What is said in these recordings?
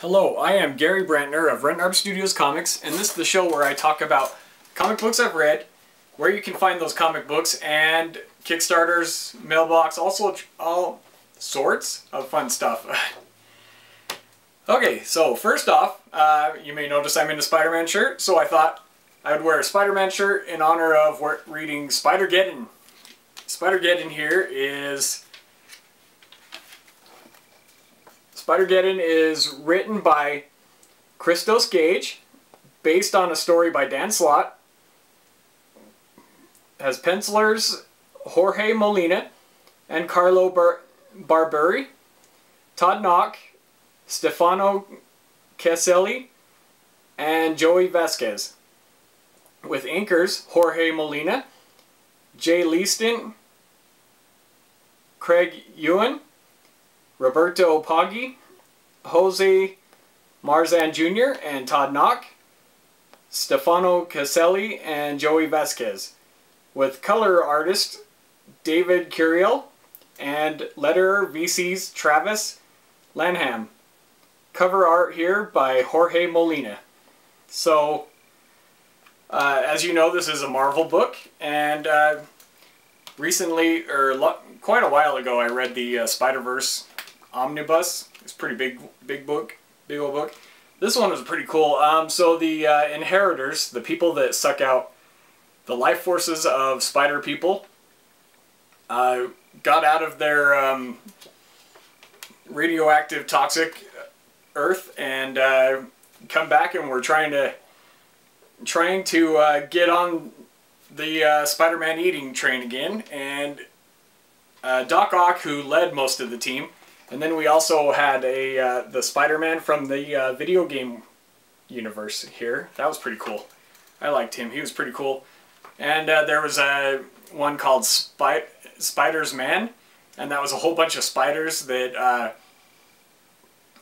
Hello, I am Gary Brantner of Rentnarb Studios Comics, and this is the show where I talk about comic books I've read, where you can find those comic books, and Kickstarters, mailbox, also all sorts of fun stuff. Okay, so first off, you may notice I'm in a Spider-Man shirt, so I thought I would wear a Spider-Man shirt in honor of reading Spider-Geddon. Spider-Geddon here is... Spider-Geddon is written by Christos Gage, based on a story by Dan Slott, has pencilers Jorge Molina and Carlo Barberi, Todd Nock, Stefano Caselli, and Joey Vasquez, with inkers Jorge Molina, Jay Leisten, Craig Ewan, Roberto Opagi, Jose Marzan Jr. and Todd Nock, Stefano Caselli, and Joey Vasquez, with color artist David Curiel and letterer VC's Travis Lanham. Cover art here by Jorge Molina. So, as you know, this is a Marvel book, and recently, or quite a while ago, I read the Spider-Verse Omnibus. It's a pretty big book, big old book. This one was pretty cool. So the inheritors, the people that suck out the life forces of spider people, got out of their radioactive toxic earth and come back, and were trying to get on the Spider-Man eating train again. And Doc Ock, who led most of the team. And then we also had a the Spider-Man from the video game universe here. That was pretty cool. I liked him. He was pretty cool. And there was one called Spider's Man, and that was a whole bunch of spiders that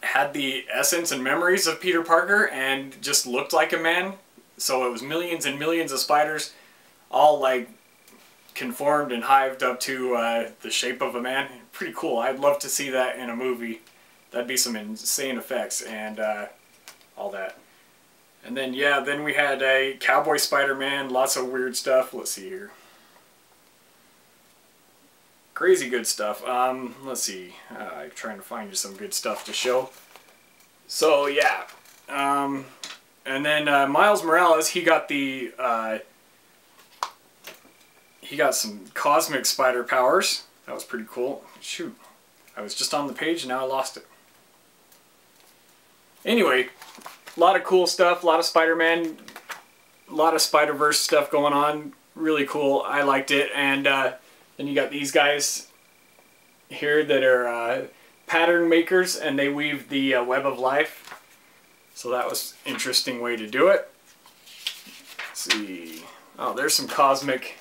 had the essence and memories of Peter Parker and just looked like a man. So it was millions and millions of spiders, all like conformed and hived up to the shape of a man. Pretty cool. I'd love to see that in a movie. That'd be some insane effects and all that. And then, yeah, then we had a Cowboy Spider-Man, lots of weird stuff. Let's see here. Crazy good stuff. Let's see. I'm trying to find you some good stuff to show. So, yeah. And then Miles Morales, he got the... he got some cosmic spider powers. That was pretty cool. Shoot, I was just on the page and now I lost it. Anyway, a lot of cool stuff, a lot of Spider-Man, a lot of Spider-Verse stuff going on. Really cool. I liked it. And then you got these guys here that are pattern makers, and they weave the web of life. So that was an interesting way to do it. Let's see. Oh, there's some cosmic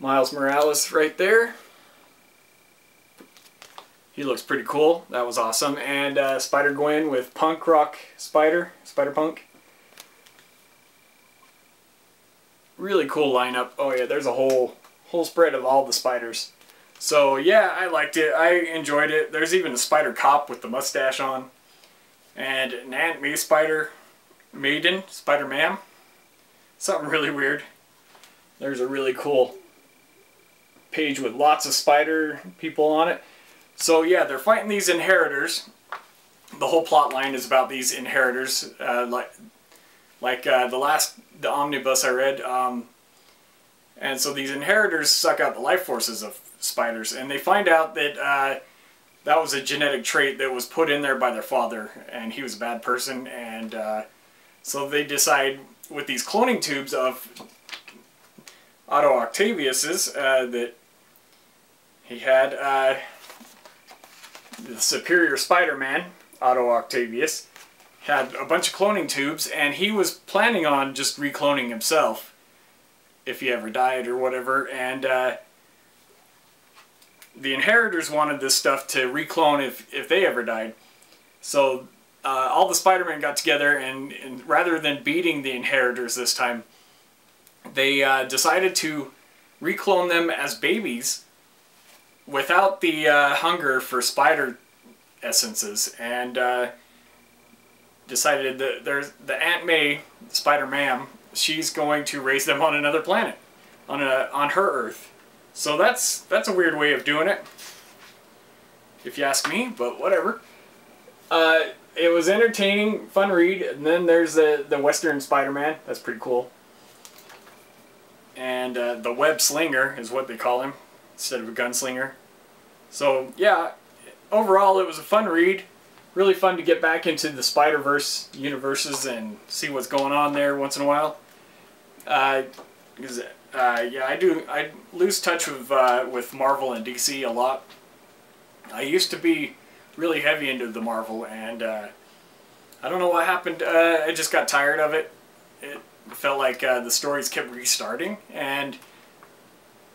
Miles Morales right there. He looks pretty cool. That was awesome. And Spider-Gwen with punk rock Spider-Punk. Really cool lineup. Oh yeah, there's a whole spread of all the spiders. So yeah, I liked it. I enjoyed it. There's even a spider cop with the mustache on. And an Aunt May Spider-Maiden, Spider-Man. Something really weird. There's a really cool page with lots of spider people on it. So yeah, they're fighting these inheritors. The whole plot line is about these inheritors. Like the omnibus I read. And so these inheritors suck out the life forces of spiders, and they find out that that was a genetic trait that was put in there by their father, and he was a bad person. And so they decide with these cloning tubes of Otto Octavius's that he had. The superior Spider-Man, Otto Octavius, had a bunch of cloning tubes, and he was planning on just recloning himself if he ever died or whatever. And the inheritors wanted this stuff to reclone if they ever died. So all the Spider-Men got together, and rather than beating the inheritors this time, they decided to reclone them as babies without the hunger for spider essences. And decided that there's the Aunt May, Spider-Man, she's going to raise them on another planet, on her Earth. So that's a weird way of doing it, if you ask me, but whatever. It was entertaining, fun read, and then there's the Western Spider-Man. That's pretty cool. And the Web Slinger is what they call him, instead of a gunslinger. So yeah, overall it was a fun read. Really fun to get back into the Spider-Verse universes and see what's going on there once in a while. Yeah, I lose touch with Marvel and DC a lot. I used to be really heavy into the Marvel, and I don't know what happened. I just got tired of it. It felt like the stories kept restarting, and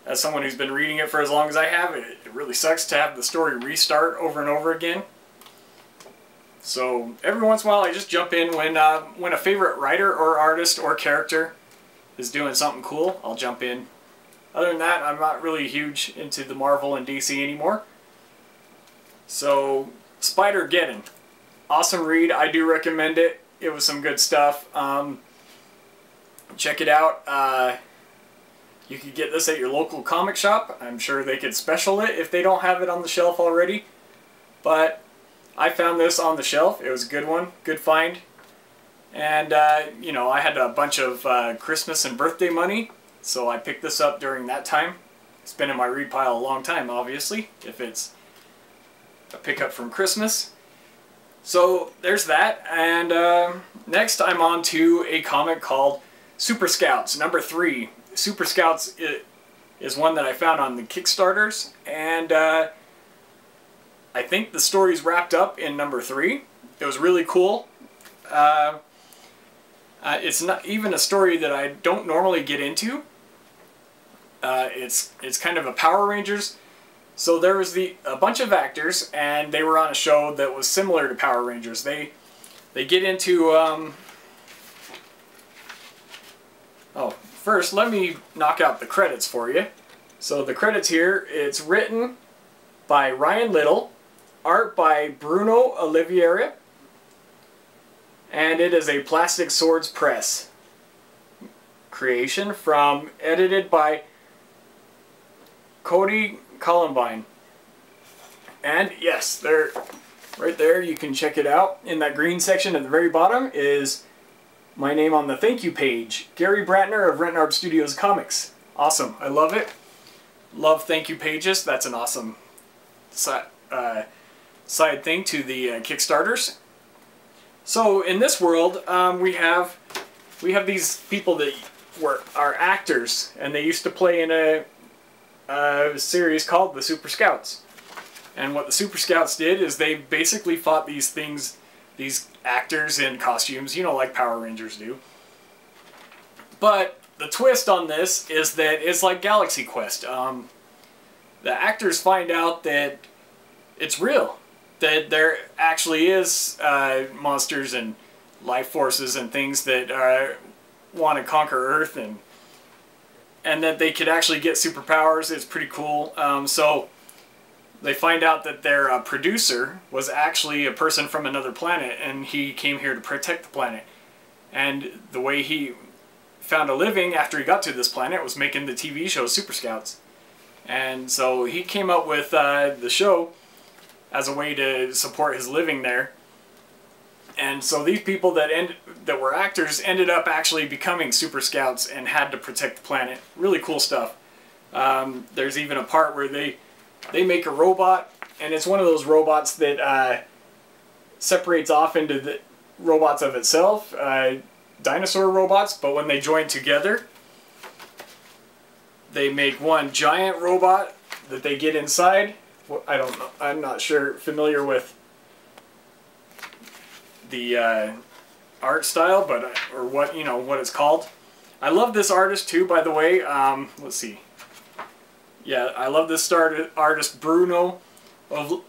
as someone who's been reading it for as long as I have, it really sucks to have the story restart over and over again. So every once in a while I just jump in when a favorite writer or artist or character is doing something cool, I'll jump in. Other than that, I'm not really huge into the Marvel and DC anymore. So, Spider-Geddon. Awesome read. I do recommend it. It was some good stuff. Check it out. You could get this at your local comic shop. I'm sure they could special it if they don't have it on the shelf already. But I found this on the shelf. It was a good one, good find. And, you know, I had a bunch of Christmas and birthday money, so I picked this up during that time. It's been in my read pile a long time, obviously, if it's a pickup from Christmas. So there's that, and next I'm on to a comic called Super Scouts, #3. Super Scouts is one that I found on the Kickstarters, and I think the story's wrapped up in #3. It was really cool. It's not even a story that I don't normally get into. It's kind of a Power Rangers. So there was a bunch of actors, and they were on a show that was similar to Power Rangers. They get into first let me knock out the credits for you. So the credits here, it's written by Ryan Little, art by Bruno Oliveira, and it is a Plastic Swords Press creation, edited by Cody Columbine. And yes, right there, you can check it out. In that green section at the very bottom is my name on the thank you page. Gary Brantner of Rentnarb Studios Comics. Awesome. I love it. Love thank you pages. That's an awesome side thing to the Kickstarters. So in this world, we have these people that are actors, and they used to play in a series called the Super Scouts. And what the Super Scouts did is they basically fought these things, these actors in costumes, you know, like Power Rangers do. But the twist on this is that it's like Galaxy Quest. The actors find out that it's real, that there actually is monsters and life forces and things that want to conquer Earth, and that they could actually get superpowers. It's pretty cool. So they find out that their producer was actually a person from another planet, and he came here to protect the planet. And the way he found a living after he got to this planet was making the TV show Super Scouts. And so he came up with the show as a way to support his living there. And so these people that were actors ended up actually becoming Super Scouts and had to protect the planet. Really cool stuff. There's even a part where they make a robot, and it's one of those robots that separates off into the robots of itself, dinosaur robots, but when they join together, they make one giant robot that they get inside. I don't know. I'm not sure familiar with the art style, but or what, you know, what it's called. I love this artist too, by the way. Let's see. Yeah, I love this artist Bruno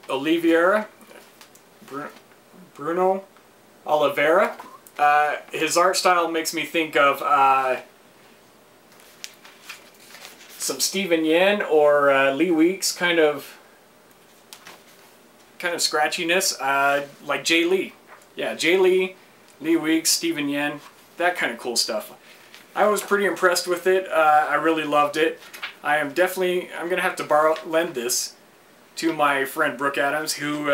Oliveira. Bruno Oliveira. His art style makes me think of some Stephen Yen or Lee Weeks kind of scratchiness, like Jay Lee. Yeah, Jay Lee Lee Weeks, Stephen Yen, that kind of cool stuff. I was pretty impressed with it. I really loved it. I'm gonna have to lend this to my friend Brooke Adams, who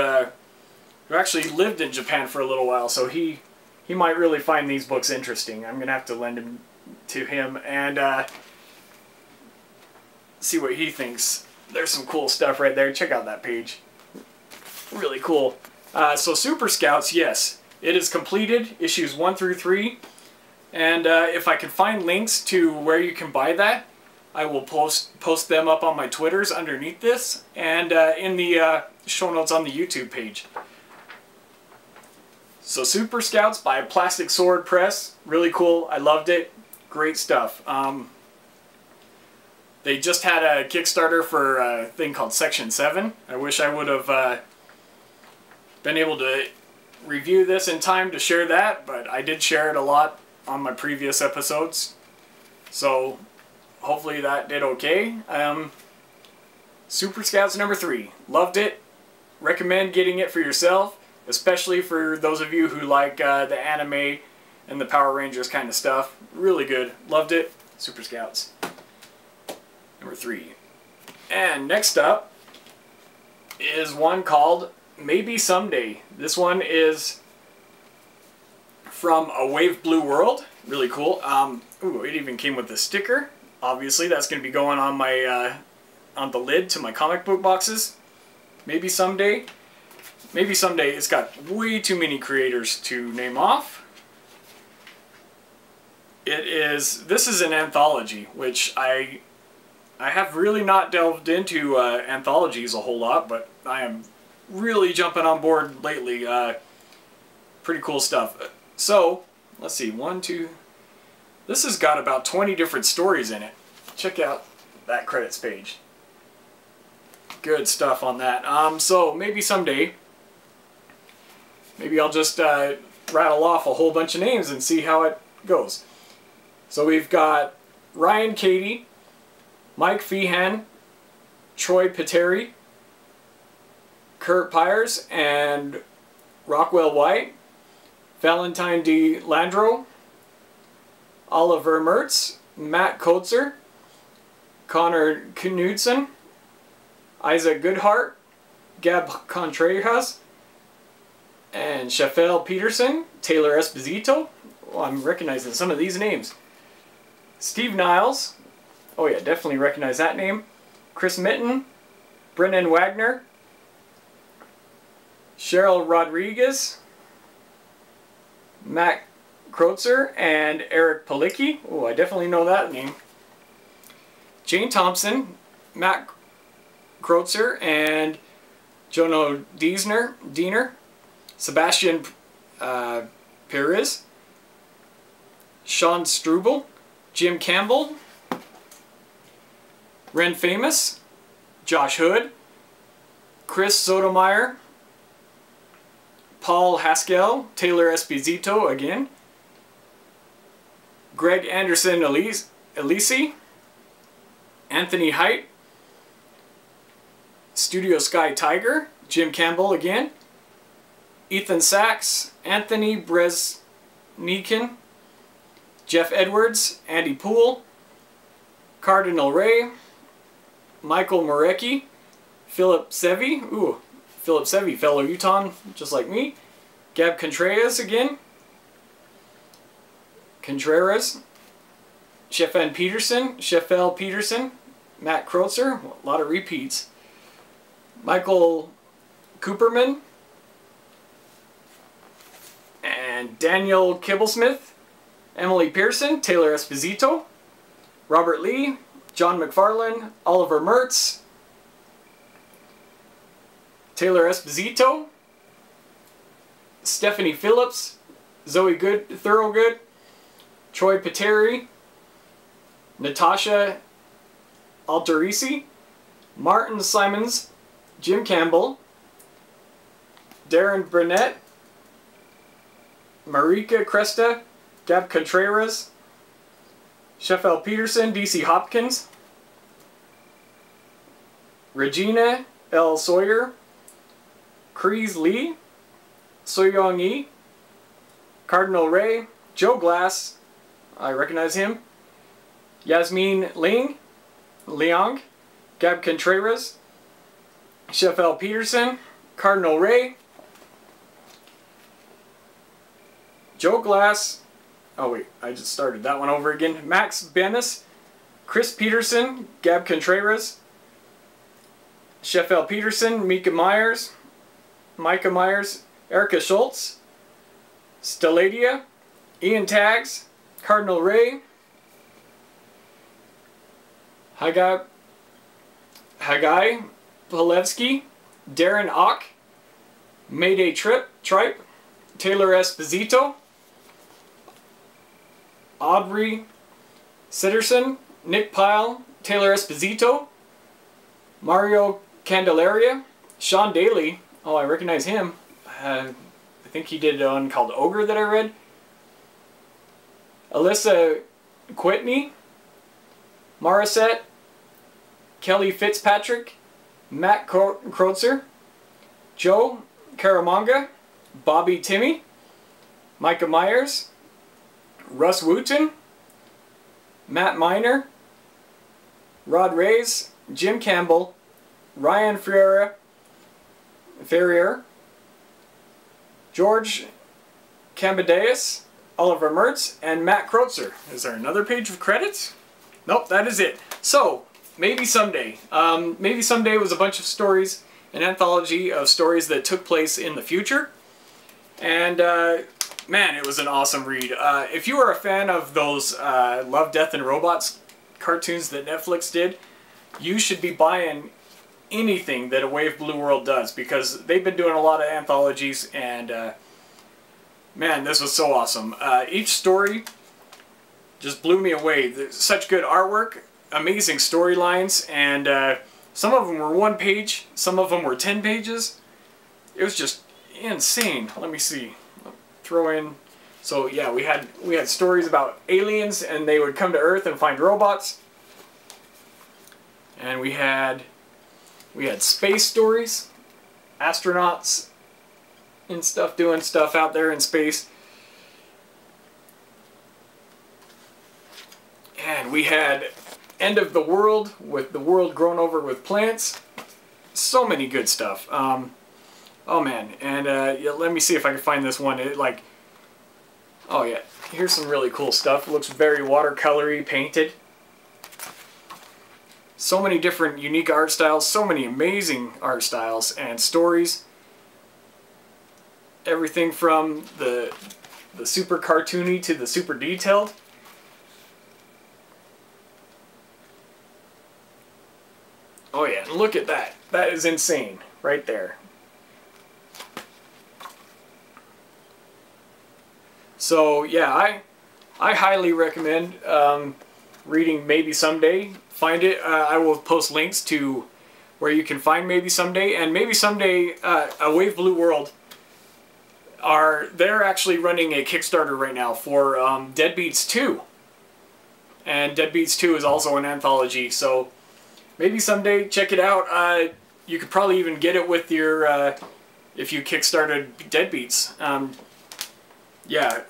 actually lived in Japan for a little while, so he might really find these books interesting. I'm gonna have to lend them to him and see what he thinks. There's some cool stuff right there. Check out that page. Really cool. So Super Scouts, yes, it is completed, issues 1 through 3. And if I can find links to where you can buy that, I will post them up on my Twitters underneath this and in the show notes on the YouTube page. So Super Scouts by Plastic Swords Press, really cool. I loved it. Great stuff. They just had a Kickstarter for a thing called Section 7. I wish I would have been able to review this in time to share that, but I did share it a lot on my previous episodes, so hopefully that did okay. Super Scouts #3, loved it. Recommend getting it for yourself, especially for those of you who like the anime and the Power Rangers kind of stuff. Really good, loved it. Super Scouts #3. And next up is one called Maybe Someday. This one is from A Wave Blue World, really cool. Ooh, it even came with a sticker. Obviously, that's going to be going on my on the lid to my comic book boxes. Maybe Someday. Maybe Someday. It's got way too many creators to name off. This is an anthology, which I have really not delved into anthologies a whole lot, but I am really jumping on board lately. Pretty cool stuff. So, let's see, this has got about 20 different stories in it. Check out that credits page. Good stuff on that. So, Maybe Someday, maybe I'll just rattle off a whole bunch of names and see how it goes. So we've got Ryan Cady, Mike Feehan, Troy Peteri, Kurt Pyers, and Rockwell White, Valentine D. Landro, Oliver Mertz, Matt Kotzer, Connor Knudsen, Isaac Goodhart, Gab Contreras, and Shafell Peterson, Taylor Esposito. Oh, I'm recognizing some of these names. Steve Niles. Oh yeah, definitely recognize that name. Chris Mitten, Brennan Wagner, Cheryl Rodriguez, Matt Krotzer, and Eric Palicki. Oh, I definitely know that name. Jane Thompson, Matt Krotzer, and Jono Diener, Sebastian Perez, Sean Struble, Jim Campbell, Ren Famous, Josh Hood, Chris Sotomayor, Paul Haskell, Taylor Esposito again, Greg Anderson Elise, Anthony Haidt, Studio Sky Tiger, Jim Campbell again, Ethan Sachs, Anthony Bresnikan, Jeff Edwards, Andy Poole, Cardinal Ray, Michael Marecki, Philip Sevi, ooh, Philip Sevi, fellow Utahn, just like me. Gab Contreras again. Shafell Peterson, Matt Krotzer, a lot of repeats. Michael Cooperman, and Daniel Kibblesmith, Emily Pearson, Taylor Esposito, Robert Lee, John McFarlane, Oliver Mertz, Taylor Esposito, Stephanie Phillips, Zoe Thoroughgood, Troy Peteri, Natasha Altarisi, Martin Simons, Jim Campbell, Darren Burnett, Marika Cresta, Gab Contreras, Shafell Peterson, DC Hopkins, Regina L. Sawyer, Kreese Lee, Soyoung Yi, Cardinal Ray, Joe Glass, I recognize him, Yasmin Leong, Gab Contreras, Shafell Peterson, Cardinal Ray, Joe Glass, oh wait, I just started that one over again, Max Bennis, Chris Peterson, Gab Contreras, Shafell Peterson, Micah Myers, Erica Schultz, Stelladia, Ian Taggs, Cardinal Ray, Haggai Pilevsky, Darren Ock, Mayday Tripe, Taylor Esposito, Aubrey Sitterson, Nick Pyle, Taylor Esposito, Mario Candelaria, Sean Daly, oh I recognize him, I think he did one called Ogre that I read, Alyssa Quitney, Morissette, Kelly Fitzpatrick, Matt Kreutzer, Joe Caramanga, Bobby Timmy, Micah Myers, Russ Wooten, Matt Miner, Rod Reyes, Jim Campbell, Ryan Ferrier, George Cambadeus, Oliver Mertz, and Matt Kreutzer. Is there another page of credits? Nope, that is it. So, Maybe Someday. Maybe Someday was a bunch of stories, an anthology of stories that took place in the future. And, man, it was an awesome read. If you are a fan of those Love, Death, and Robots cartoons that Netflix did, you should be buying anything that A Wave Blue World does, because they've been doing a lot of anthologies, and, man, this was so awesome. Each story just blew me away. There's such good artwork, amazing storylines, and some of them were 1 page, some of them were 10 pages. It was just insane. Let me see. I'll throw in. So yeah, we had stories about aliens, and they would come to Earth and find robots. And we had space stories, astronauts and stuff doing stuff out there in space. And we had End of the World, with the world grown over with plants. So many good stuff. Oh man, and yeah, let me see if I can find this one. Oh yeah, here's some really cool stuff. It looks very watercolory, painted. So many different unique art styles, so many amazing art styles and stories. Everything from the super cartoony to the super detailed. Oh yeah, look at that. That is insane right there. So yeah, I highly recommend reading Maybe Someday. Find it. I will post links to where you can find Maybe Someday, and Maybe Someday A Wave Blue World they're actually running a Kickstarter right now for Deadbeats 2, and Deadbeats 2 is also an anthology. So Maybe Someday, check it out. You could probably even get it with your if you kickstarted Deadbeats. Yeah,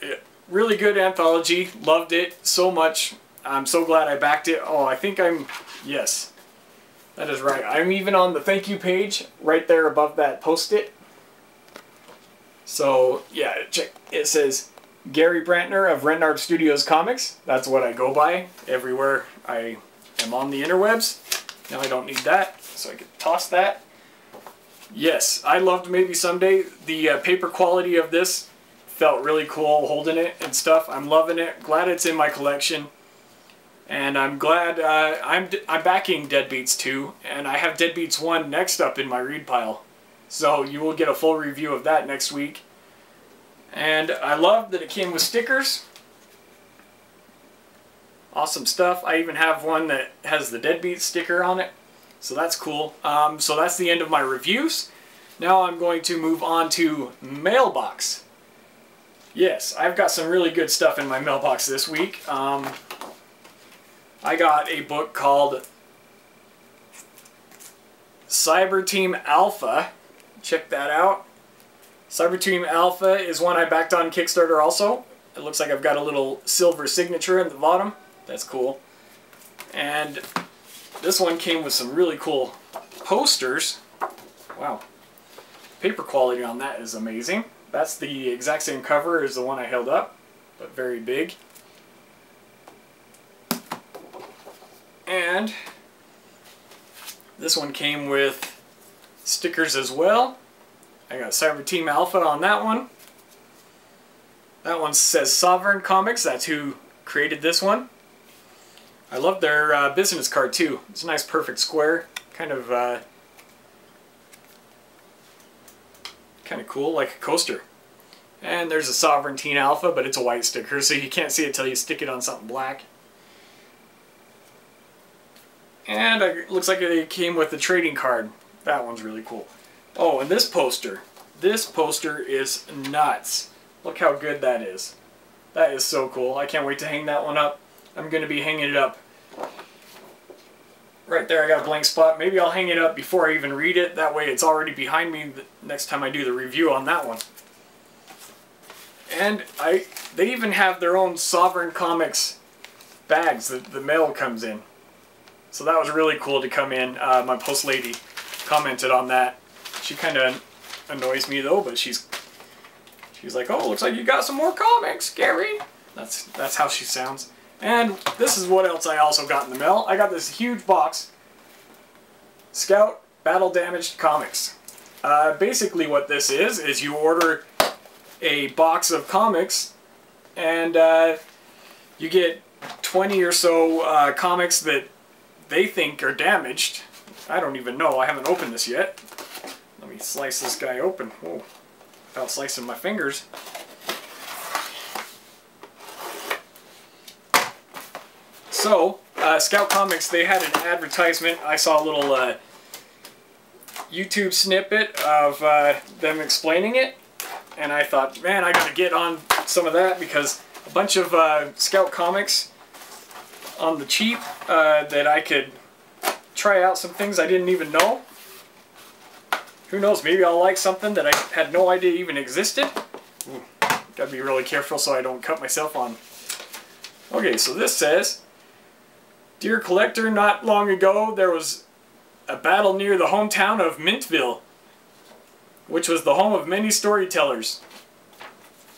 really good anthology. Loved it so much. I'm so glad I backed it. Oh, I think yes, that is right. I'm even on the thank you page right there above that post-it. So yeah, check. It says Gary Brantner of Rentnarb Studios Comics. That's what I go by everywhere I am on the interwebs. Now I don't need that, so I can toss that. Yes, I loved Maybe Someday. The paper quality of this felt really cool holding it and stuff. I'm loving it. Glad it's in my collection, and I'm glad I'm backing Deadbeats 2, and I have Deadbeats 1 next up in my read pile. So you will get a full review of that next week. And I love that it came with stickers. Awesome stuff. I even have one that has the Deadbeat sticker on it. So that's cool. So that's the end of my reviews. Now I'm going to move on to Mailbox. Yes, I've got some really good stuff in my mailbox this week. I got a book called Cyber Team Alpha. Check that out. Cyberteam Alpha is one I backed on Kickstarter also. It looks like I've got a little silver signature in the bottom. That's cool. And this one came with some really cool posters. Wow. Paper quality on that is amazing. That's the exact same cover as the one I held up, but very big. And this one came with stickers as well. I got Cyber Team Alpha on that one. That one says Sovereign Comics. That's who created this one. I love their business card too. It's a nice perfect square. Kind of cool, like a coaster. And there's a Sovereign Teen Alpha, but it's a white sticker, so you can't see it till you stick it on something black. And it looks like it came with the trading card. That one's really cool. Oh, and this poster. This poster is nuts. Look how good that is. That is so cool. I can't wait to hang that one up. I'm going to be hanging it up. Right there, I got a blank spot. Maybe I'll hang it up before I even read it. That way it's already behind me the next time I do the review on that one. And they even have their own Sovereign Comics bags that the mail comes in. So that was really cool to come in. My post lady commented on that. She kind of annoys me though, but she's like, "Oh, looks like you got some more comics, Gary." That's how she sounds. And this is what else I also got in the mail. I got this huge box, Scout Battle Damaged Comics. Basically, what this is you order a box of comics, and you get 20 or so comics that they think are damaged. I don't even know. I haven't opened this yet. Let me slice this guy open. Whoa. Without slicing my fingers. So, Scout Comics, they had an advertisement. I saw a little YouTube snippet of them explaining it. And I thought, man, I gotta get on some of that, because a bunch of Scout Comics on the cheap that I could try out some things I didn't even know. Who knows, maybe I'll like something that I had no idea even existed. Ooh, gotta be really careful so I don't cut myself on. Okay, so this says, "Dear collector, not long ago there was a battle near the hometown of Mintville, which was the home of many storytellers.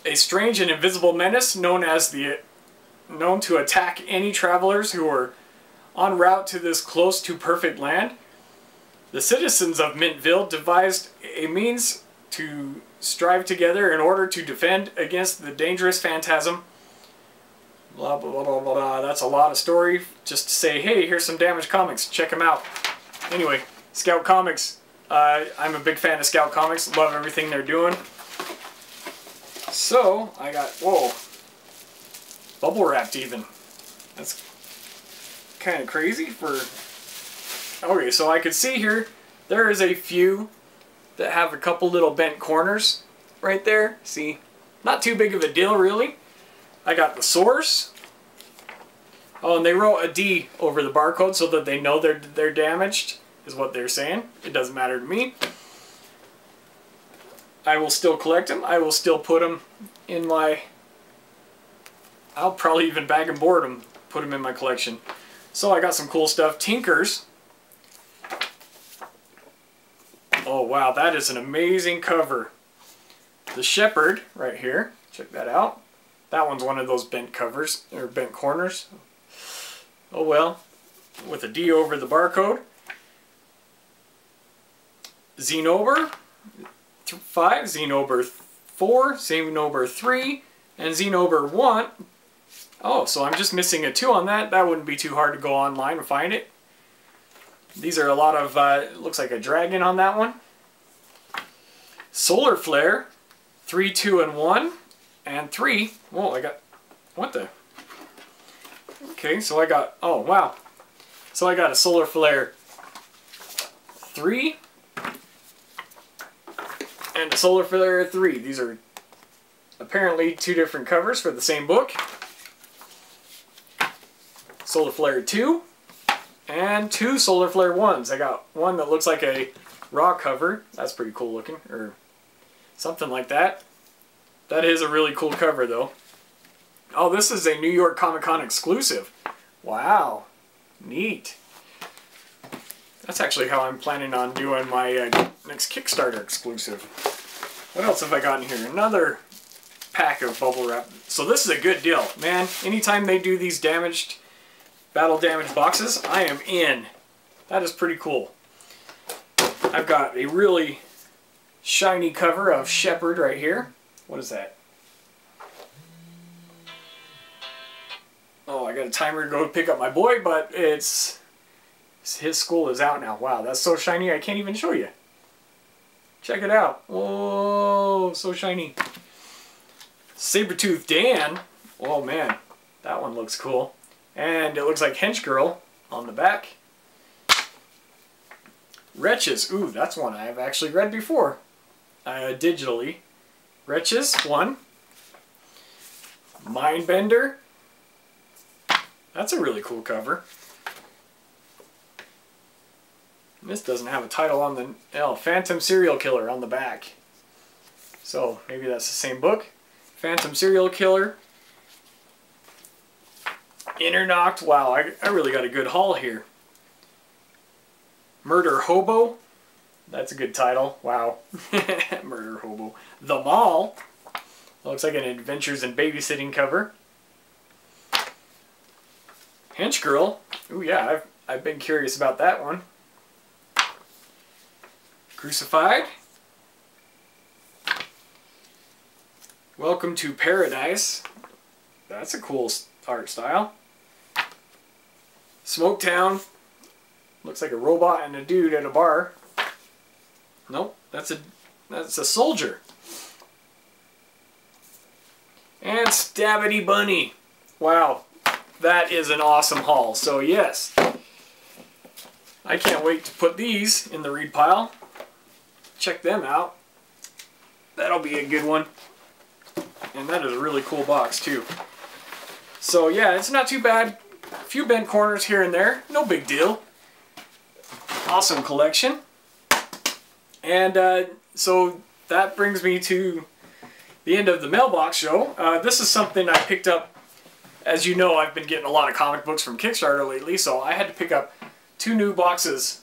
A strange and invisible menace known to attack any travelers who were en route to this close to perfect land. The citizens of Mintville devised a means to strive together in order to defend against the dangerous phantasm." Blah, blah, blah, blah, blah. That's a lot of story just to say, hey, here's some damaged comics. Check them out. Anyway, Scout Comics. I'm a big fan of Scout Comics. Love everything they're doing. So, I got, whoa, bubble wrapped even. That's kind of crazy for... Okay, so I could see here, there is a few that have a couple little bent corners right there. See? Not too big of a deal, really. I got the source. Oh, and they wrote a D over the barcode so that they know they're damaged, is what they're saying. It doesn't matter to me. I will still collect them. I will still put them in my... I'll probably even bag and board them, put them in my collection. So I got some cool stuff. Tinkers. Oh wow, that is an amazing cover. The Shepherd right here, check that out. That one's one of those bent covers, or bent corners. Oh well, with a D over the barcode. Xenober 5, Xenober 4, Xenober 3, and Xenober 1. Oh, so I'm just missing a 2 on that. That wouldn't be too hard to go online and find it. These are a lot of, it looks like a dragon on that one. Solar Flare, 3, 2, and 1, and 3. Whoa, I got, what the? Okay, so I got, oh wow. So I got a Solar Flare 3, and a Solar Flare 3. These are apparently two different covers for the same book. Solar Flare 2. And two Solar Flare 1s. I got one that looks like a raw cover. That's pretty cool looking. Or Something like that. That is a really cool cover, though. Oh, this is a New York Comic-Con exclusive. Wow. Neat. That's actually how I'm planning on doing my next Kickstarter exclusive. What else have I got in here? Another pack of bubble wrap. So this is a good deal. Man, anytime they do these damaged, battle-damaged boxes, I am in. That is pretty cool. I've got a really shiny cover of Shepherd right here. What is that? Oh, I got a timer to go pick up my boy, but it's... his school is out now. Wow, that's so shiny I can't even show you. Check it out. Whoa, so shiny. Sabretooth Dan. Oh man, that one looks cool. And it looks like Hench Girl on the back. Wretches. Ooh, that's one I've actually read before. Digitally. Wretches, one. Mindbender. That's a really cool cover. This doesn't have a title on the... Oh, Phantom Serial Killer on the back. So, maybe that's the same book. Phantom Serial Killer. Internoct. Wow, I really got a good haul here. Murder Hobo. That's a good title. Wow. Murder Hobo. The Mall. Looks like an Adventures in Babysitting cover. Hench Girl. Ooh, yeah, I've been curious about that one. Crucified. Welcome to Paradise. That's a cool art style. Smoketown. Looks like a robot and a dude at a bar. Nope, that's a soldier. And Stabity Bunny. Wow, that is an awesome haul. So yes, I can't wait to put these in the read pile. Check them out. That'll be a good one. And that is a really cool box too. So yeah, it's not too bad. A few bent corners here and there. No big deal. Awesome collection. And so that brings me to the end of the mailbox show. This is something I picked up. As you know, I've been getting a lot of comic books from Kickstarter lately, so I had to pick up 2 new boxes.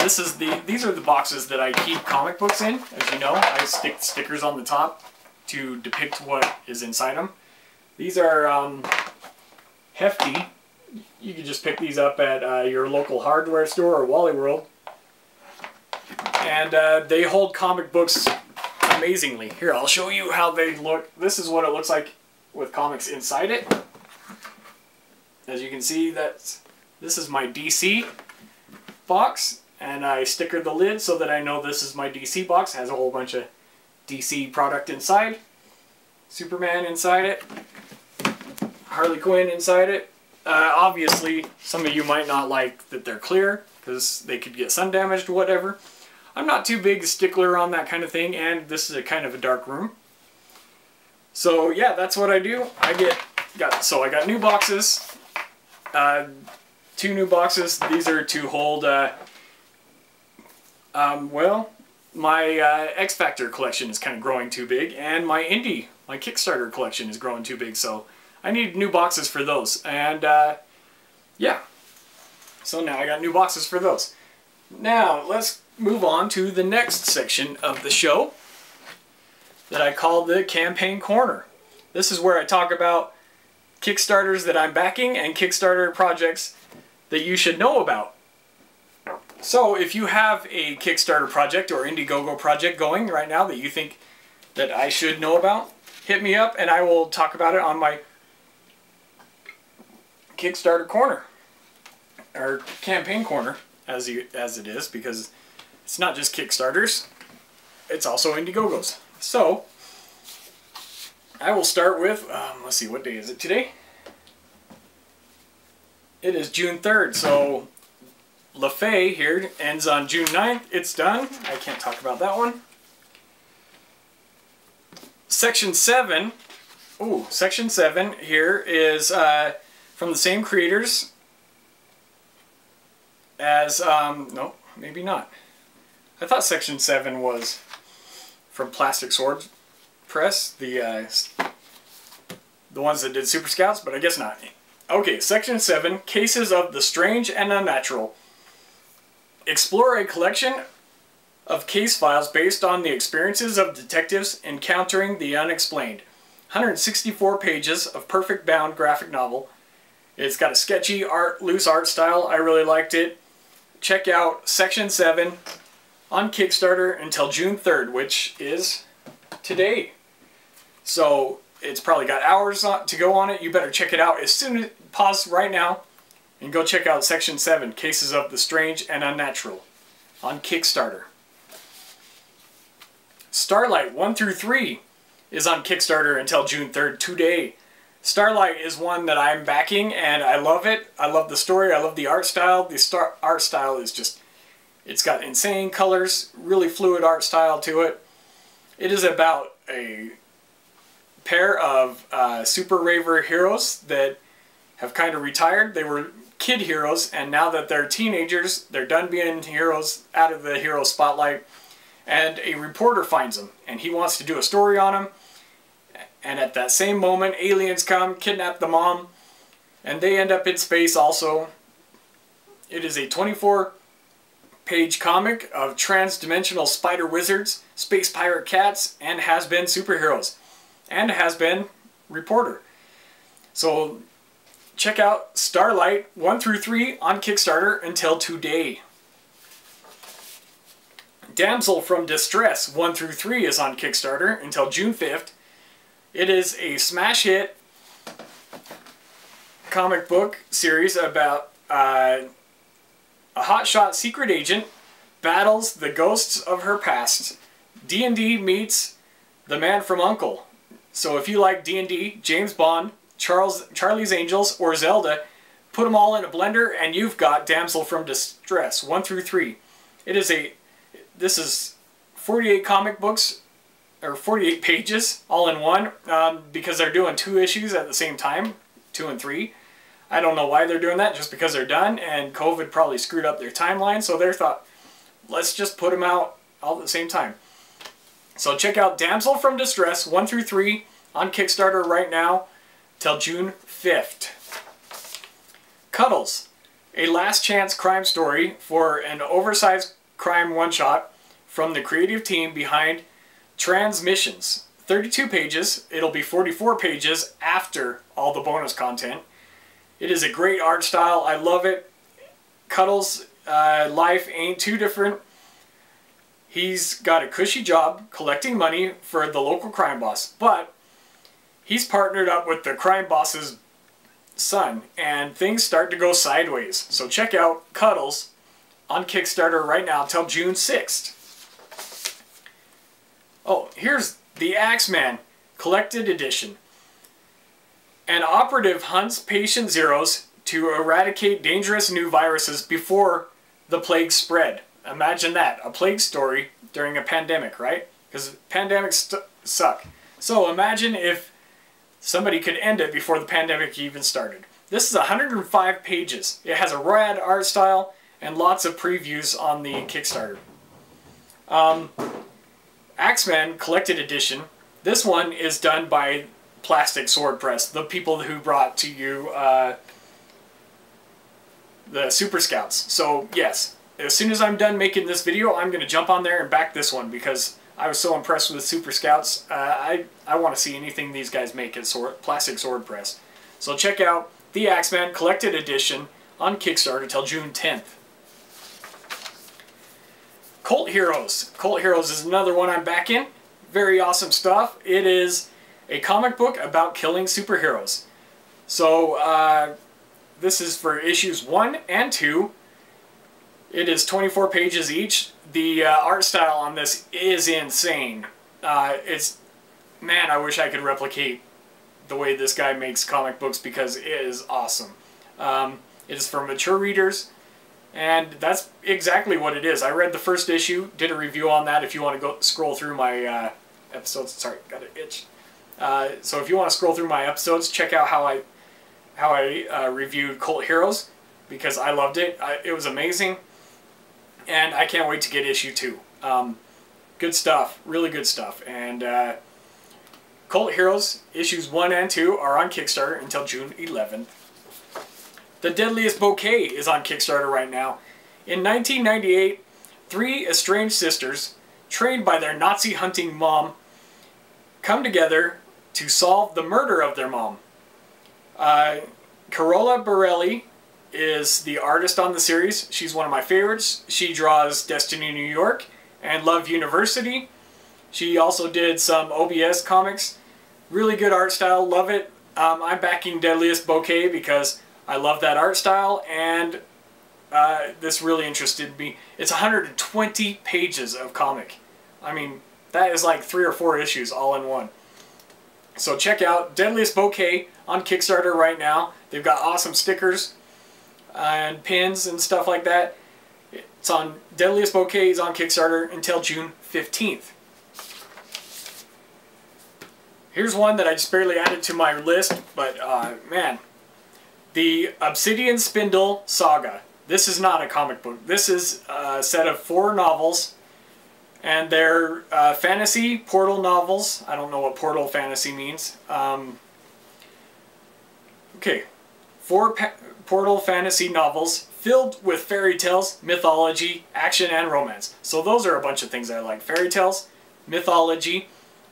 These are the boxes that I keep comic books in. As you know, I stick stickers on the top to depict what is inside them. These are hefty. You can just pick these up at your local hardware store or Wally World. And they hold comic books amazingly. Here, I'll show you how they look. This is what it looks like with comics inside it. As you can see, this is my DC box. And I stickered the lid so that I know this is my DC box. It has a whole bunch of DC product inside. Superman inside it. Harley Quinn inside it. Obviously, some of you might not like that they're clear because they could get sun damaged or whatever. I'm not too big a stickler on that kind of thing, and this is a kind of a dark room. So yeah, that's what I do. So I got new boxes. 2 new boxes. These are to hold... my X-Factor collection is kind of growing too big, and my Kickstarter collection is growing too big, so I need new boxes for those. And, yeah. So now I got new boxes for those. Now, let's move on to the next section of the show that I call the Campaign Corner. This is where I talk about Kickstarters that I'm backing and Kickstarter projects that you should know about. So if you have a Kickstarter project or Indiegogo project going right now that you think that I should know about, hit me up and I will talk about it on my Kickstarter corner, or campaign corner as it is, because it's not just Kickstarters, it's also Indiegogos. So I will start with, let's see, what day is it today? It is June 3rd, so... LaFay here ends on June 9th. It's done. I can't talk about that one. Section 7. Ooh, Section 7 here is from the same creators as... no, maybe not. I thought Section 7 was from Plastic Swords Press, the ones that did Super Scouts, but I guess not. Okay, Section 7, Cases of the Strange and Unnatural. Explore a collection of case files based on the experiences of detectives encountering the unexplained. 164 pages of perfect bound graphic novel. It's got a sketchy loose art style. I really liked it. Check out Section 7 on Kickstarter until June 3rd, which is today. So it's probably got hours to go on it. You better check it out as soon as pause right now and go check out Section 7, Cases of the Strange and Unnatural on Kickstarter. Starlight 1 through 3 is on Kickstarter until June 3rd today. Starlight is one that I'm backing and I love it. I love the story. I love the art style. The art style is just, it's got insane colors, really fluid art style to it. It is about a pair of super raver heroes that have kind of retired. They were kid heroes, and now that they're teenagers, they're done being heroes, out of the hero spotlight, and a reporter finds them and he wants to do a story on them. And at that same moment, aliens come, kidnap the mom, and they end up in space also. It is a 24-page comic of trans-dimensional spider wizards, space pirate cats, and has-been superheroes, and has-been reporter. So check out Starlight 1 through 3 on Kickstarter until today. Damsel from Distress 1 through 3 is on Kickstarter until June 5th. It is a smash hit comic book series about a hotshot secret agent battles the ghosts of her past. D&D meets The Man from U.N.C.L.E. So if you like D&D, James Bond, Charlie's Angels, or Zelda, put them all in a blender and you've got Damsel from Distress 1 through 3. It is a, this is 48 comic books, or 48 pages all in one, because they're doing two issues at the same time, 2 and 3. I don't know why they're doing that, just because they're done, and COVID probably screwed up their timeline, so they thought, let's just put them out all at the same time. So check out Damsel from Distress 1 through 3 on Kickstarter right now till June 5th. Cuddles, a last chance crime story for an oversized crime one-shot from the creative team behind Transmissions. 32 pages. It'll be 44 pages after all the bonus content. It is a great art style. I love it. Cuddles' life ain't too different. He's got a cushy job collecting money for the local crime boss, but he's partnered up with the crime boss's son, and things start to go sideways. So check out Cuddles on Kickstarter right now till June 6th. Oh, here's The Axeman Collected Edition. An operative hunts patient zeros to eradicate dangerous new viruses before the plague spread. Imagine that, a plague story during a pandemic, right? Because pandemics suck. So imagine if somebody could end it before the pandemic even started. This is 105 pages. It has a rad art style and lots of previews on the Kickstarter. Axeman Collected Edition. This one is done by Plastic Sword Press, the people who brought to you the Super Scouts. So yes, as soon as I'm done making this video, I'm going to jump on there and back this one because I was so impressed with Super Scouts. I want to see anything these guys make at Plastic Sword Press. So check out The Axeman Collected Edition on Kickstarter till June 10th. Cult Heroes. Cult Heroes is another one I'm back in. Very awesome stuff. It is a comic book about killing superheroes. So this is for issues 1 and 2. It is 24 pages each. The art style on this is insane. It's, man, I wish I could replicate the way this guy makes comic books because it is awesome. It is for mature readers. And that's exactly what it is. I read the first issue, did a review on that. If you want to go scroll through my episodes, sorry, got an itch. So if you want to scroll through my episodes, check out how I reviewed Cult Heroes because I loved it. It was amazing, and I can't wait to get issue 2. Good stuff, really good stuff. And Cult Heroes issues 1 and 2 are on Kickstarter until June 11th. The Deadliest Bouquet is on Kickstarter right now. In 1998, 3 estranged sisters, trained by their Nazi-hunting mom, come together to solve the murder of their mom. Carlo Barberi is the artist on the series. She's one of my favorites. She draws Destiny New York and Love University. She also did some OBS comics. Really good art style, love it. I'm backing Deadliest Bouquet because I love that art style, and this really interested me. It's 120 pages of comic. I mean, that is like 3 or 4 issues all in one. So check out Deadliest Bouquet on Kickstarter right now. They've got awesome stickers and pins and stuff like that. It's on Deadliest Bouquet is on Kickstarter until June 15th. Here's one that I just barely added to my list, but man. The Obsidian Spindle Saga. This is not a comic book. This is a set of 4 novels, and they're fantasy portal novels. I don't know what portal fantasy means. Okay, 4 portal fantasy novels filled with fairy tales, mythology, action, and romance. So those are a bunch of things I like. Fairy tales, mythology,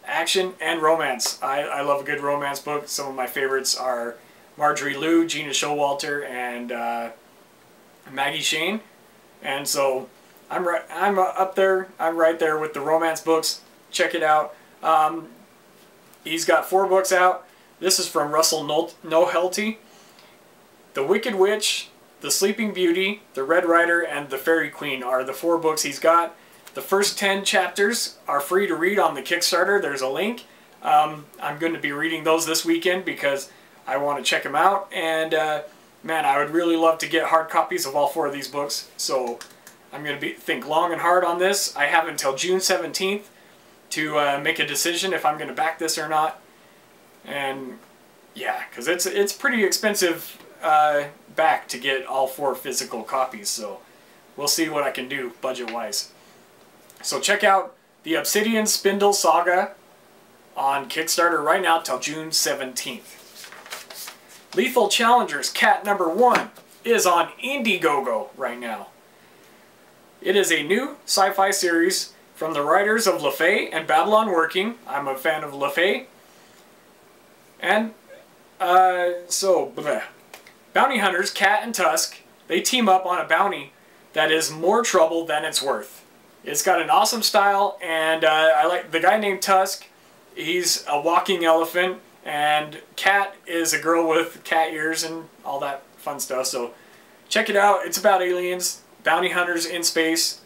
action, and romance. I love a good romance book. Some of my favorites are Marjorie Liu, Gina Showalter, and Maggie Shane, and so I'm right there with the romance books. Check it out. He's got 4 books out. This is from Russell Nohelty. The Wicked Witch, The Sleeping Beauty, The Red Rider, and The Fairy Queen are the 4 books he's got. The first 10 chapters are free to read on the Kickstarter. There's a link. I'm going to be reading those this weekend because I want to check them out, and man, I would really love to get hard copies of all 4 of these books, so I'm going to think long and hard on this. I have until June 17th to make a decision if I'm going to back this or not, and yeah, because it's pretty expensive back to get all 4 physical copies, so we'll see what I can do budget-wise. So check out the Obsidian Spindle Saga on Kickstarter right now till June 17th. Lethal Challengers Cat Number 1 is on Indiegogo right now. It is a new sci-fi series from the writers of Le Fay and Babylon Working. I'm a fan of Le Fay. And bounty hunters Cat and Tusk, they team up on a bounty that is more trouble than it's worth. It's got an awesome style, and I like the guy named Tusk. He's a walking elephant. And Cat is a girl with cat ears and all that fun stuff, so check it out. It's about aliens, bounty hunters in space,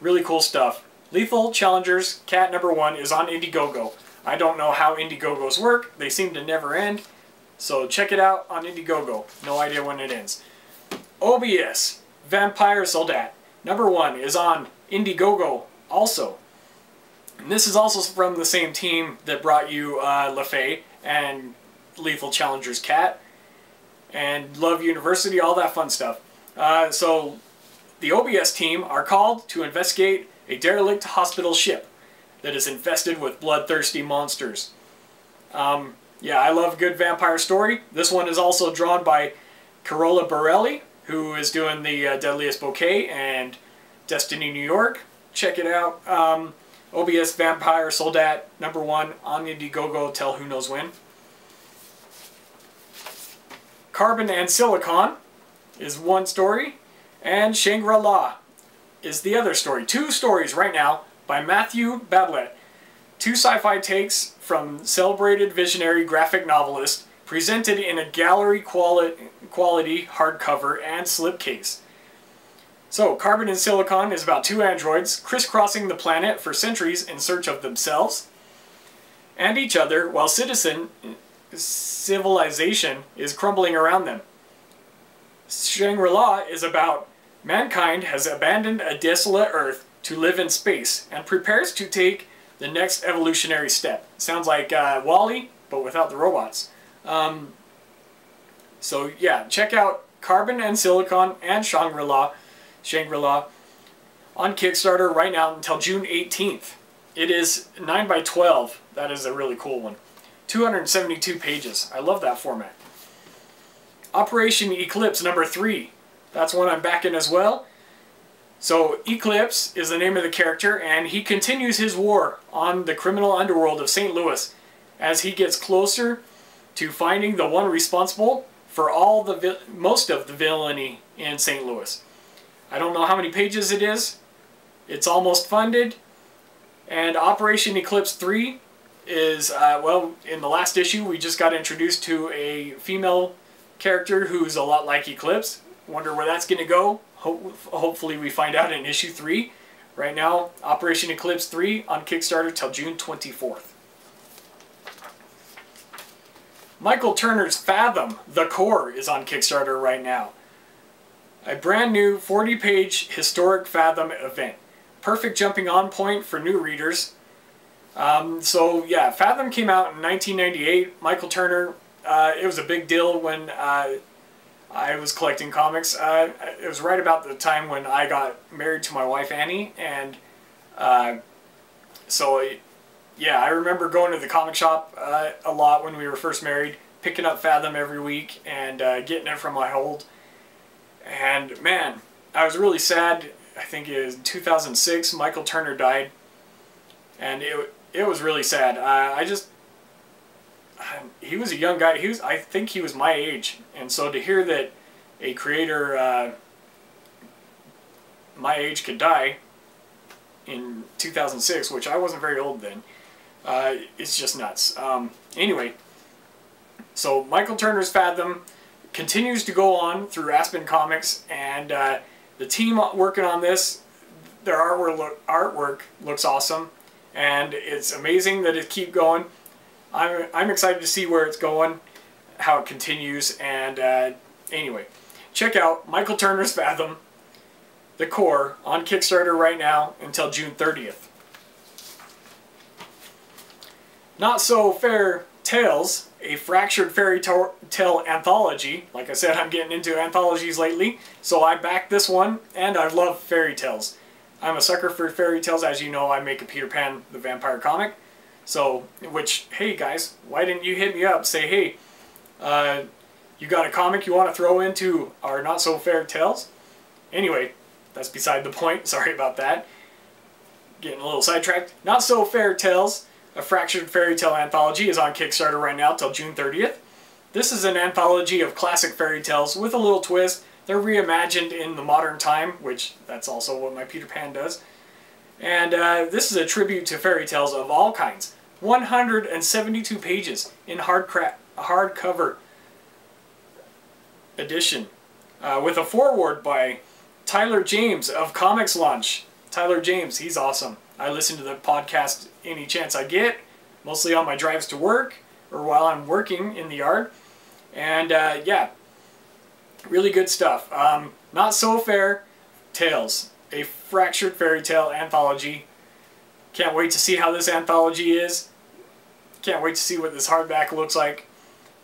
really cool stuff. Lethal Challengers Cat Number 1 is on Indiegogo. I don't know how Indiegogos work. They seem to never end, so check it out on Indiegogo. No idea when it ends. OBS, Vampire Soldat, Number 1 is on Indiegogo also. And this is also from the same team that brought you Le Fay and Lethal Challengers Cat and Love University, all that fun stuff. So the OBS team are called to investigate a derelict hospital ship that is infested with bloodthirsty monsters. Yeah, I love good vampire story. This one is also drawn by Carola Barelli, who is doing the Deadliest Bouquet and Destiny New York. Check it out. OBS Vampire Soldat Number 1 on Indiegogo till who knows when. Carbon and Silicon is one story, and Shangri-La is the other story. 2 stories right now by Matthew Bablett. 2 sci-fi takes from celebrated visionary graphic novelist presented in a gallery quality hardcover and slipcase. So, Carbon and Silicon is about 2 androids crisscrossing the planet for centuries in search of themselves and each other while civilization is crumbling around them. Shangri-La is about mankind has abandoned a desolate Earth to live in space and prepares to take the next evolutionary step. Sounds like WALL-E, but without the robots. So, yeah, check out Carbon and Silicon and Shangri-La on Kickstarter right now until June 18th. It is 9x12. That is a really cool one. 272 pages. I love that format. Operation Eclipse number 3. That's one I'm backing as well. So Eclipse is the name of the character, and he continues his war on the criminal underworld of St. Louis as he gets closer to finding the one responsible for all the most of the villainy in St. Louis. I don't know how many pages it is. It's almost funded. And Operation Eclipse 3 is, well, in the last issue we just got introduced to a female character who's a lot like Eclipse. Wonder where that's going to go. Hopefully we find out in issue 3. Right now, Operation Eclipse 3 on Kickstarter till June 24th. Michael Turner's Fathom, The Core, is on Kickstarter right now. A brand new 40-page historic Fathom event. Perfect jumping on point for new readers. So yeah, Fathom came out in 1998. Michael Turner, it was a big deal when I was collecting comics. It was right about the time when I got married to my wife Annie, and yeah, I remember going to the comic shop a lot when we were first married, picking up Fathom every week and getting it from my hold. And man, I was really sad. I think it was 2006, Michael Turner died, and it was really sad. He was a young guy. I think he was my age, and so to hear that a creator my age could die in 2006, which I wasn't very old then, it's just nuts. Anyway, so Michael Turner's Fathom continues to go on through Aspen Comics, and the team working on this, their artwork looks awesome, and it's amazing that it keeps going. I'm excited to see where it's going, how it continues, and anyway, check out Michael Turner's Fathom, The Core, on Kickstarter right now until June 30th. Not So Fair Tales, a Fractured Fairy Tale Anthology. Like I said, I'm getting into anthologies lately, so I backed this one, and I love fairy tales. I'm a sucker for fairy tales. As you know, I make a Peter Pan the Vampire comic. So, which, hey guys, why didn't you hit me up? Say, hey, you got a comic you want to throw into our Not So Fair Tales? Anyway, that's beside the point. Sorry about that. Getting a little sidetracked. Not So Fair Tales, a Fractured Fairy Tale Anthology, is on Kickstarter right now till June 30th. This is an anthology of classic fairy tales with a little twist. They're reimagined in the modern time, which that's also what my Peter Pan does. And this is a tribute to fairy tales of all kinds. 172 pages in hardcover edition, with a foreword by Tyler James of Comics Launch. Tyler James, he's awesome. I listen to the podcast any chance I get, mostly on my drives to work or while I'm working in the yard. And yeah, really good stuff. Not So Fair Tales, a Fractured Fairy Tale Anthology. Can't wait to see how this anthology is. Can't wait to see what this hardback looks like.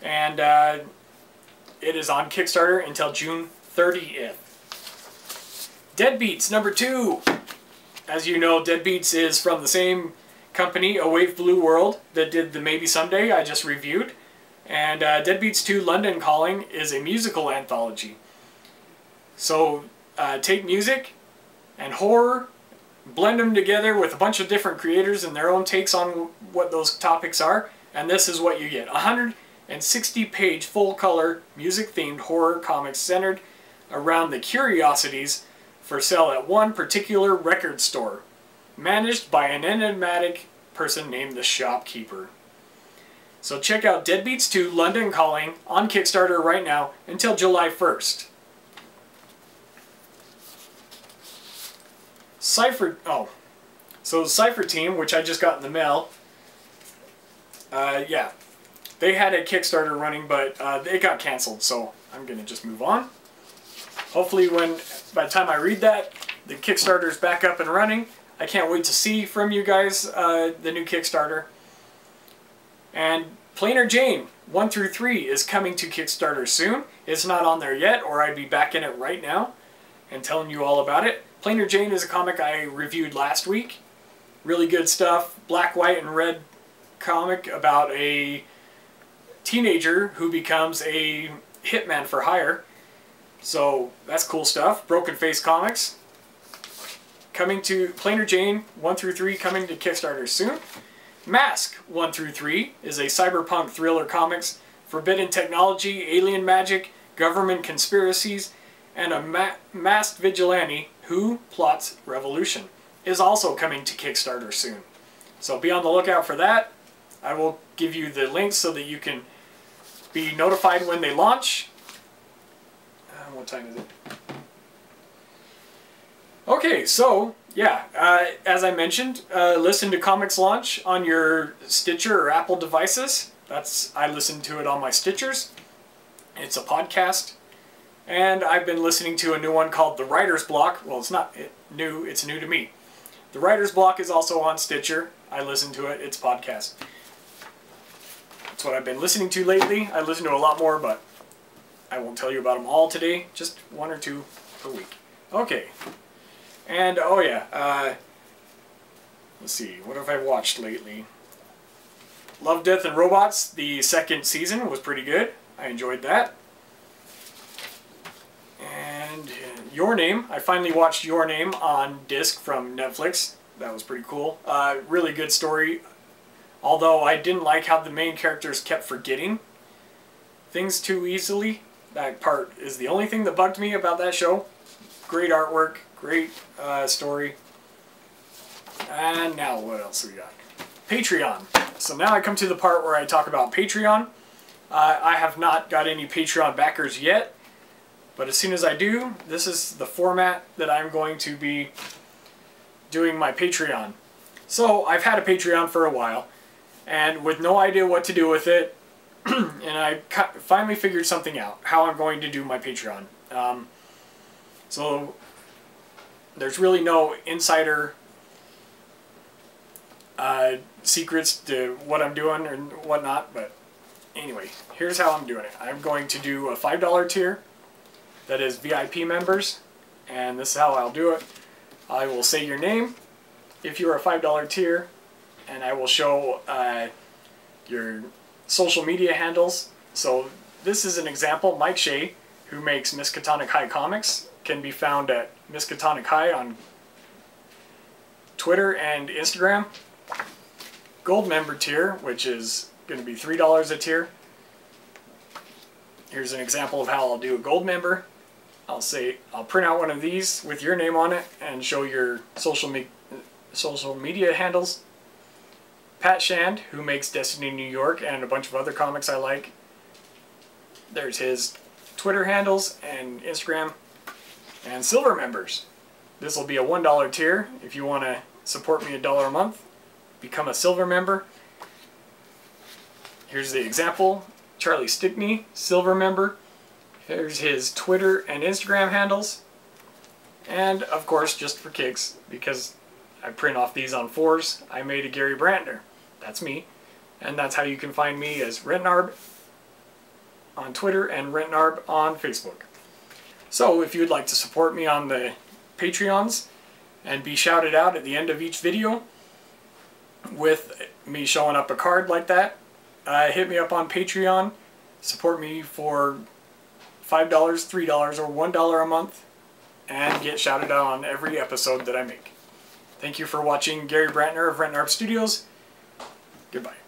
And it is on Kickstarter until June 30th. Deadbeats number 2. As you know, Deadbeats is from the same company, A Wave Blue World, that did the Maybe Someday I just reviewed. And Deadbeats 2 London Calling is a musical anthology. So take music and horror, blend them together with a bunch of different creators and their own takes on what those topics are, and this is what you get. 160-page full-color music-themed horror comics centered around the curiosities for sale at one particular record store, managed by an enigmatic person named the Shopkeeper. So check out Deadbeats 2 London Calling on Kickstarter right now until July 1st. Cypher Team, which I just got in the mail, yeah, they had a Kickstarter running, but it got canceled, so I'm going to just move on. Hopefully by the time I read that, the Kickstarter's back up and running. I can't wait to see from you guys the new Kickstarter. And Plainer Jane 1-3 is coming to Kickstarter soon. It's not on there yet, or I'd be back in it right now and telling you all about it. Plainer Jane is a comic I reviewed last week. Really good stuff. Black, white, and red comic about a teenager who becomes a hitman for hire. So that's cool stuff. Broken Face Comics. Coming to Plainer Jane 1-3 coming to Kickstarter soon. Mask 1-3 is a cyberpunk thriller comics. Forbidden technology, alien magic, government conspiracies, and a masked vigilante who plots revolution is also coming to Kickstarter soon. So be on the lookout for that. I will give you the links so that you can be notified when they launch. What time is it? Okay, so yeah, as I mentioned, listen to Comics Launch on your Stitcher or Apple devices. I listen to it on my Stitchers. It's a podcast. And I've been listening to a new one called The Writer's Block. Well, it's not new, it's new to me. The Writer's Block is also on Stitcher. I listen to it, it's podcast. That's what I've been listening to lately. I listen to a lot more, but I won't tell you about them all today. Just one or two per week. Okay. And, oh yeah, let's see, what have I watched lately? Love, Death, and Robots, the second season, was pretty good. I enjoyed that. And Your Name, I finally watched Your Name on disc from Netflix. That was pretty cool. Really good story, although I didn't like how the main characters kept forgetting things too easily. That part is the only thing that bugged me about that show. Great artwork, great story. And now what else we got? Patreon. So now I come to the part where I talk about Patreon. I have not got any Patreon backers yet, but as soon as I do, this is the format that I'm going to be doing my Patreon. So I've had a Patreon for a while, and with no idea what to do with it, and I finally figured something out, how I'm going to do my Patreon. So there's really no insider secrets to what I'm doing and whatnot, but anyway, here's how I'm doing it. I'm going to do a $5 tier, that is VIP members, and this is how I'll do it. I will say your name if you're a $5 tier, and I will show your social media handles. So this is an example. Mike Shea, who makes Miskatonic High Comics, can be found at Miskatonic High on Twitter and Instagram. Gold member tier, which is going to be $3 a tier. Here's an example of how I'll do a gold member. I'll print out one of these with your name on it and show your social media handles. Pat Shand, who makes Destiny New York and a bunch of other comics I like. There's his Twitter handles and Instagram. And silver members. This will be a $1 tier. If you want to support me $1 a month, become a silver member. Here's the example. Charlie Stickney, silver member. Here's his Twitter and Instagram handles. And of course, just for kicks, because I print off these on 4s, I made a Gary Brantner. That's me. And that's how you can find me, as Rentnarb on Twitter and Rentnarb on Facebook. So if you'd like to support me on the Patreons and be shouted out at the end of each video with me showing up a card like that, hit me up on Patreon. Support me for $5, $3, or $1 a month and get shouted out on every episode that I make. Thank you for watching. Gary Brantner of Rentnarb Studios. Goodbye.